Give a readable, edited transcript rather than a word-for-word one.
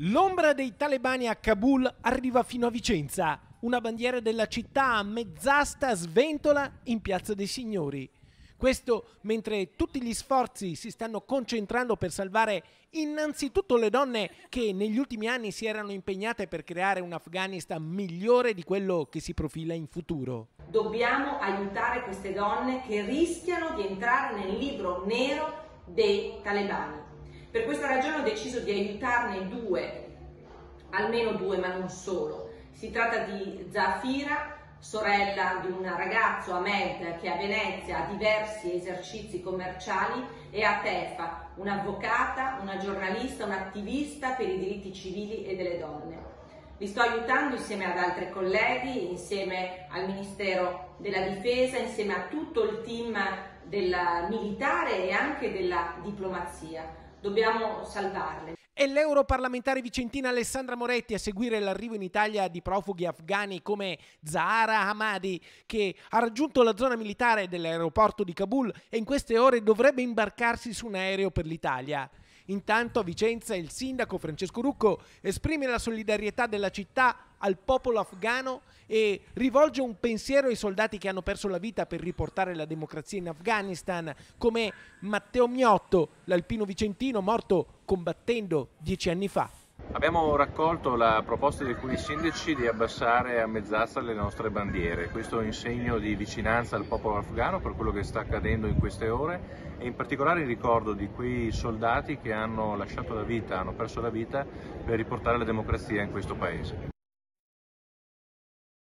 L'ombra dei talebani a Kabul arriva fino a Vicenza. Una bandiera della città a mezz'asta sventola in Piazza dei Signori. Questo mentre tutti gli sforzi si stanno concentrando per salvare innanzitutto le donne che negli ultimi anni si erano impegnate per creare un Afghanistan migliore di quello che si profila in futuro. Dobbiamo aiutare queste donne che rischiano di entrare nel libro nero dei talebani. Per questa ragione ho deciso di aiutarne due, almeno due, ma non solo. Si tratta di Zahara, sorella di un ragazzo, Ahmed, che a Venezia ha diversi esercizi commerciali, e a Tefa, un'avvocata, una giornalista, un'attivista per i diritti civili e delle donne. Li sto aiutando insieme ad altri colleghi, insieme al Ministero della Difesa, insieme a tutto il team del militare e anche della diplomazia. Dobbiamo salvarle. È l'europarlamentare vicentina Alessandra Moretti a seguire l'arrivo in Italia di profughi afghani come Zahara Hamadi, che ha raggiunto la zona militare dell'aeroporto di Kabul e in queste ore dovrebbe imbarcarsi su un aereo per l'Italia. Intanto a Vicenza il sindaco Francesco Rucco esprime la solidarietà della città al popolo afghano e rivolge un pensiero ai soldati che hanno perso la vita per riportare la democrazia in Afghanistan, come Matteo Miotto, l'alpino vicentino morto combattendo 10 anni fa. Abbiamo raccolto la proposta di alcuni sindaci di abbassare a mezz'asta le nostre bandiere, questo è un segno di vicinanza al popolo afghano per quello che sta accadendo in queste ore e in particolare il ricordo di quei soldati che hanno perso la vita per riportare la democrazia in questo paese.